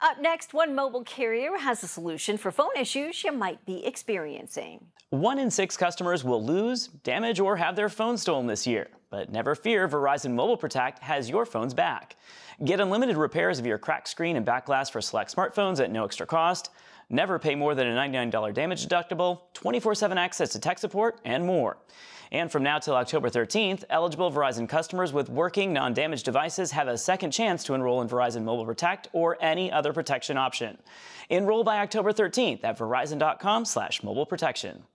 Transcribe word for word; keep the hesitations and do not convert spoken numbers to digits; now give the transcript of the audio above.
Up next, one mobile carrier has a solution for phone issues you might be experiencing. One in six customers will lose, damage, or have their phone stolen this year. But never fear, Verizon Mobile Protect has your phone's back. Get unlimited repairs of your cracked screen and back glass for select smartphones at no extra cost. Never pay more than a ninety-nine dollar damage deductible, twenty-four seven access to tech support, and more. And from now till October thirteenth, eligible Verizon customers with working non-damaged devices have a second chance to enroll in Verizon Mobile Protect or any other protection option. Enroll by October thirteenth at verizon dot com slash mobile protection.